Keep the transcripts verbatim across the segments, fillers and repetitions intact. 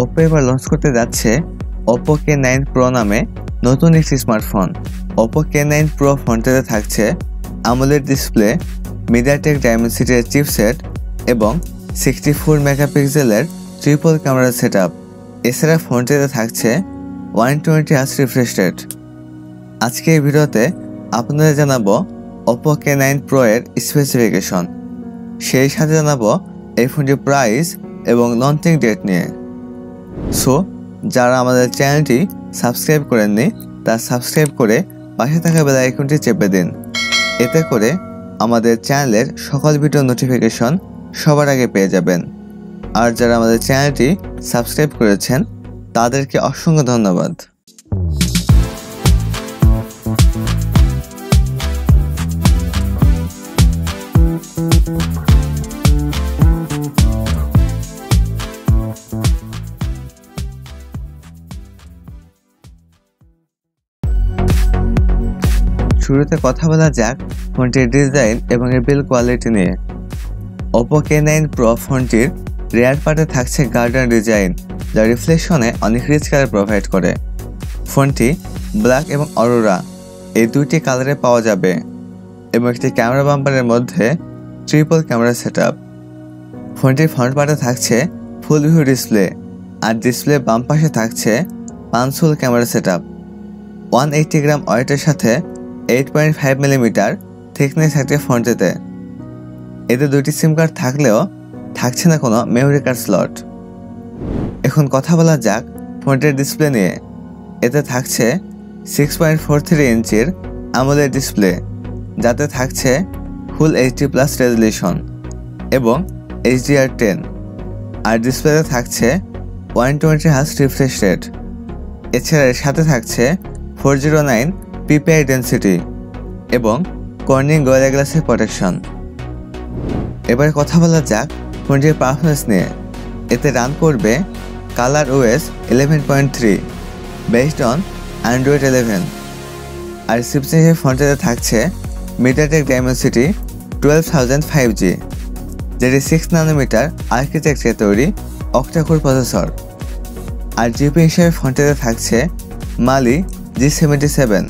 Oppo এবার launch করতে যাচ্ছে Oppo কে নাইন Pro নামে নতুন একটি smartphone. Oppo K nine Pro ফোনটিতে থাকছে AMOLED display, MediaTek Dimensity chipset এবং चौंसठ মেগাপিক্সেলের ট্রিপল ক্যামেরা সেটআপ। এছাড়া ফোনটিতে থাকছে एक सौ बीस হার্জ রিফ্রেশ রেট। আজকে এই ভিডিওতে আপনাদের জানাবো Oppo কে নাইন Pro এর স্পেসিফিকেশন, সেই সাথে জানাবো এই ফোনটির প্রাইস এবং লঞ্চিং ডেট নিয়ে। সো যারা আমাদের চ্যানেলটি সাবস্ক্রাইব করেননি তা সাবস্ক্রাইব করে পাশে থাকা বেল আইকনটি চেপে দিন, এতে করে আমাদের চ্যানেলের সকল ভিডিও নোটিফিকেশন সবার আগে পেয়ে যাবেন। আর যারা আমাদের চ্যানেলটি সাবস্ক্রাইব করেছেন তাদেরকে অসংখ্য ধন্যবাদ। শুরুতে কথা বলা যাক ফোনটির ডিজাইন এবং এর বিল্ড কোয়ালিটি নিয়ে। Oppo কে নাইন Pro ফোনটির রিয়ার পার্টে থাকছে গার্ডেন ডিজাইন, যা রিফ্লেকশনে অনেক রিচ কালার প্রোভাইড করে। ফোনটি ব্ল্যাক এবং অরোরা এই দুইটি কালারে পাওয়া যাবে এবং একটি ক্যামেরা বাম্পারের মধ্যে ট্রিপল ক্যামেরা সেটআপ। ফোনটির ফ্রন্ট পার্টে থাকছে ফুল ভিউ ডিসপ্লে, আর ডিসপ্লে বাম পাশে থাকছে punch hole camera setup. One eighty gram ওয়েটের সাথে eight point five millimetre thickness থাকছে ফোনটিতে। এতে দুইটি সিম কার্ড থাকলেও থাকছে না কোনো মেমোরি কার্ড স্লট। এখন কথা বলা যাক ফোনটির ডিসপ্লে নিয়ে। এতে থাকছে সিক্স পয়েন্ট ফোর থ্রি ইঞ্চির AMOLED ডিসপ্লে, যাতে থাকছে ফুল এইচডি প্লাস রেজলিউশন এবং এইচডিআর টেন, আর ডিসপ্লেতে থাকছে one twenty hertz refresh rate. এছাড়া এর সাথে থাকছে four zero nine PPI density এবং কর্নিং গোয়েলা গ্লাসের প্রোটেকশন। এবার কথা বলা যাক ফোনটির পারফরমেন্স নিয়ে। এতে রান করবে ColorOS eleven point three based on Android eleven, আর চিপসেটে ফোনটিতে থাকছে MediaTek Dimensity বারো হাজার পাঁচশো জি, যেটি সিক্স ন্যানোমিটার আর্কিটেকচারে তৈরি অক্টাকোর প্রসেসর। আর জিপি হিসেবে ফোনটিতে থাকছে Mali জি সেভেন্টি সেভেন।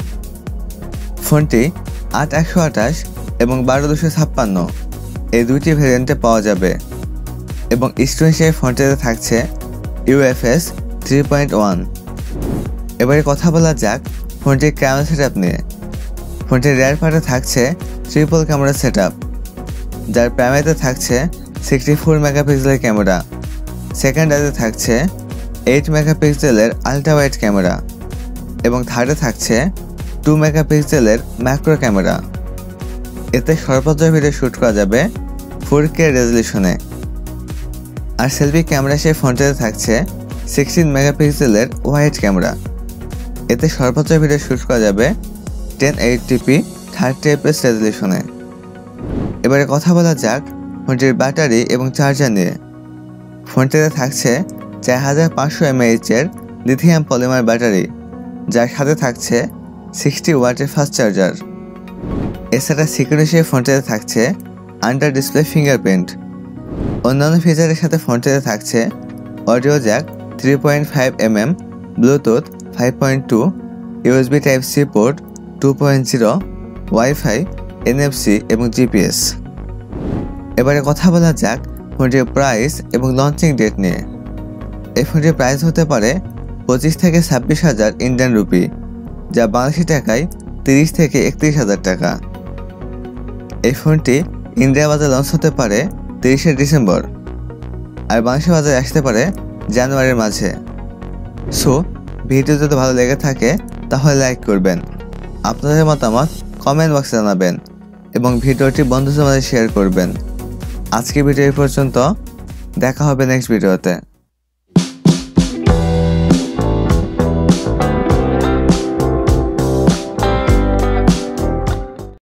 ফোনটি আট একশো আঠাশ এবং বারো দুশো ছাপ্পান্ন এই দুইটি ভেরিয়েন্টে পাওয়া যাবে এবং স্টোন হিসেবে ফোনটিতে থাকছে ইউএফএস থ্রি পয়েন্ট ওয়ান। এবারে কথা বলা যাক ফোনটির ক্যামেরা সেটআপ নিয়ে। ফোনটির রিয়ার পার্টে থাকছে ট্রিপল ক্যামেরা সেটআপ, যার প্রাইমারিতে থাকছে সিক্সটি ফোর মেগাপিক্সেলের ক্যামেরা, সেকেন্ডারিতে থাকছে এইট মেগাপিক্সেলের আলট্রা ওয়াইড ক্যামেরা এবং থার্ডে থাকছে টু মেগাপিক্সেলের ম্যাক্রো ক্যামেরা। এতে সর্বোচ্চ ভিডিও শ্যুট করা যাবে ফোর কে রেজলিউশনে। আর সেলফি ক্যামেরা হিসেবে ফোনটিতে থাকছে সিক্সটিন মেগাপিক্সেলের ওয়াইড ক্যামেরা, এতে সর্বোচ্চ ভিডিও শ্যুট করা যাবে ten eighty P thirty FPS রেজলিউশনে। এবারে কথা বলা যাক ফোনটির ব্যাটারি এবং চার্জার নিয়ে। ফোনটিতে থাকছে চার হাজার পাঁচশো এমএএইচের লিথিয়াম পলিমার ব্যাটারি, যার সাথে থাকছে সিক্সটি ওয়াটের ফাস্ট চার্জার। এছাড়া সিকিউরিটি হিসেবে ফোনটিতে থাকছে আন্ডার ডিসপ্লে ফিঙ্গারপ্রিন্ট। অন্যান্য ফিচারের সাথে ফোনটিতে থাকছে audio jack three point five M M bluetooth five point two USB type C port two point zero WiFi NFC এবং জিপিএস। এবারে কথা বলা যাক ফোনটির প্রাইস এবং লঞ্চিং ডেট নিয়ে। এই ফোনটির প্রাইস হতে পারে পঁচিশ থেকে ছাব্বিশ হাজার ইন্ডিয়ান রুপি, যা বাংলাদেশি টাকায় তিরিশ থেকে একত্রিশ হাজার টাকা। এই ফোনটি ইন্ডিয়া বাজারে লঞ্চ হতে পারে তিরিশে ডিসেম্বর আর বাংলাদেশি বাজারে আসতে পারে জানুয়ারির মাঝে। সো ভিডিও যদি ভালো লেগে থাকে তাহলে লাইক করবেন, আপনাদের মতামত কমেন্ট বক্সে জানাবেন এবং ভিডিওটি বন্ধুদের মাঝে শেয়ার করবেন। আজকে ভিডিও এই পর্যন্ত, দেখা হবে নেক্সট ভিডিওতে।